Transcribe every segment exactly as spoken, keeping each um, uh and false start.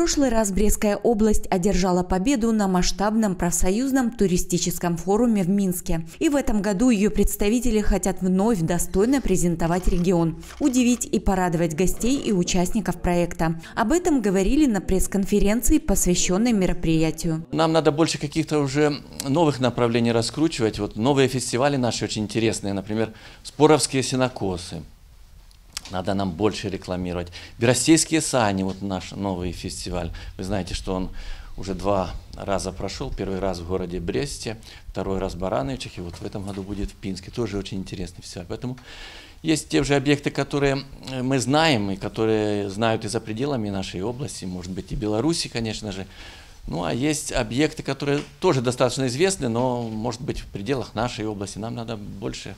прошлый раз Брестская область одержала победу на масштабном профсоюзном туристическом форуме в Минске. И в этом году ее представители хотят вновь достойно презентовать регион, удивить и порадовать гостей и участников проекта. Об этом говорили на пресс-конференции, посвященной мероприятию. Нам надо больше каких-то уже новых направлений раскручивать. Вот новые фестивали наши очень интересные, например, Споровские сенокосы. Надо нам больше рекламировать. Берастейские сани, вот наш новый фестиваль. Вы знаете, что он уже два раза прошел. Первый раз в городе Бресте, второй раз в Барановичах, и вот в этом году будет в Пинске. Тоже очень интересный фестиваль. Поэтому есть те же объекты, которые мы знаем, и которые знают и за пределами нашей области, может быть, и Беларуси, конечно же. Ну, а есть объекты, которые тоже достаточно известны, но, может быть, в пределах нашей области. Нам надо больше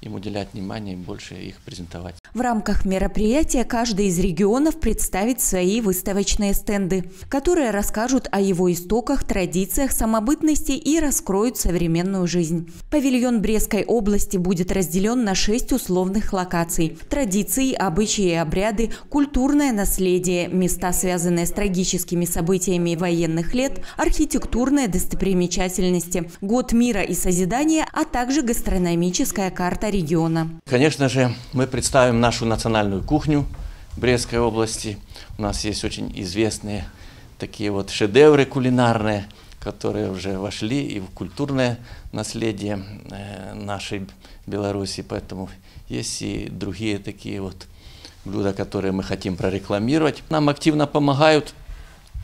им уделять внимание и больше их презентовать. В рамках мероприятия каждый из регионов представит свои выставочные стенды, которые расскажут о его истоках, традициях, самобытности и раскроют современную жизнь. Павильон Брестской области будет разделен на шесть условных локаций: традиции, обычаи и обряды, культурное наследие, места, связанные с трагическими событиями военных лет, архитектурные достопримечательности, год мира и созидания, а также гастрономическая карта региона. Конечно же, мы представим нашу национальную кухню Брестской области. У нас есть очень известные такие вот шедевры кулинарные, которые уже вошли и в культурное наследие нашей Беларуси. Поэтому есть и другие такие вот блюда, которые мы хотим прорекламировать. Нам активно помогают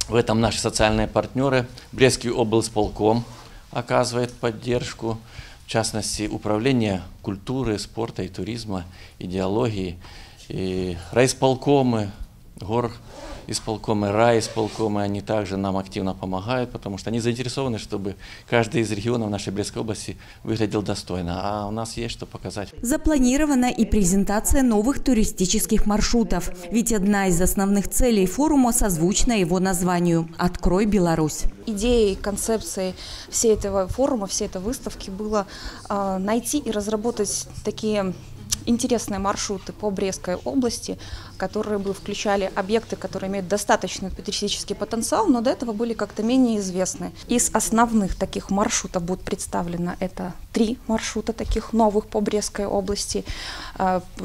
в этом наши социальные партнеры. Брестский облсполком оказывает поддержку. В частности, управление культуры, спорта и туризма, идеологии, и райисполкомы, гор исполкомы, райисполкомы, они также нам активно помогают, потому что они заинтересованы, чтобы каждый из регионов нашей Брестской области выглядел достойно, а у нас есть что показать. Запланирована и презентация новых туристических маршрутов, ведь одна из основных целей форума созвучна его названию «Открой Беларусь». Идеей, концепцией всей этого форума, всей этой выставки было э, найти и разработать такие интересные маршруты по Брестской области, которые бы включали объекты, которые имеют достаточный туристический потенциал, но до этого были как-то менее известны. Из основных таких маршрутов будет представлено это три маршрута таких новых по Брестской области.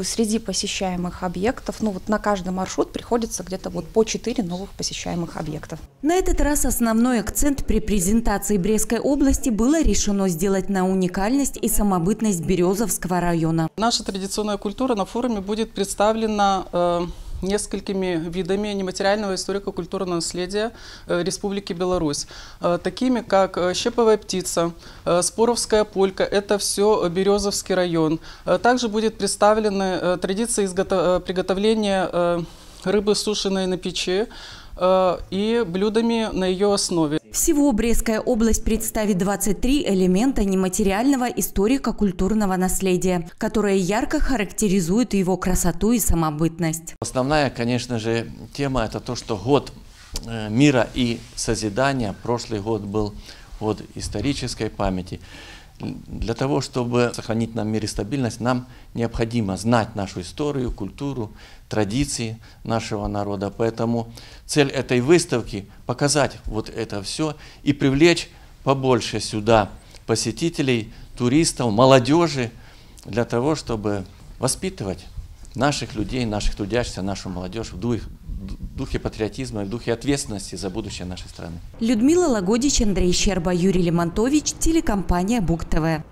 Среди посещаемых объектов, ну вот на каждый маршрут приходится где-то вот по четыре новых посещаемых объектов. На этот раз основной акцент при презентации Брестской области было решено сделать на уникальность и самобытность Березовского района. Наша традиционная Традиционная культура на форуме будет представлена э, несколькими видами нематериального историко-культурного наследия э, Республики Беларусь, э, такими как щеповая птица, э, споровская полька, это все Березовский район. Э, также будет представлены э, традиции изготов... приготовления э, рыбы, сушеной на печи, э, и блюдами на ее основе. Всего Брестская область представит двадцать три элемента нематериального историко-культурного наследия, которые ярко характеризуют его красоту и самобытность. Основная, конечно же, тема – это то, что год мира и созидания, прошлый год был год исторической памяти. Для того, чтобы сохранить нам мир и стабильность, нам необходимо знать нашу историю, культуру, традиции нашего народа. Поэтому цель этой выставки – показать вот это все и привлечь побольше сюда посетителей, туристов, молодежи, для того, чтобы воспитывать наших людей, наших трудящихся, нашу молодежь в духе, в духе патриотизма, в духе ответственности за будущее нашей страны. Людмила Лагодич, Андрей Щерба, Юрий Лимонтович, телекомпания Буг-ТВ.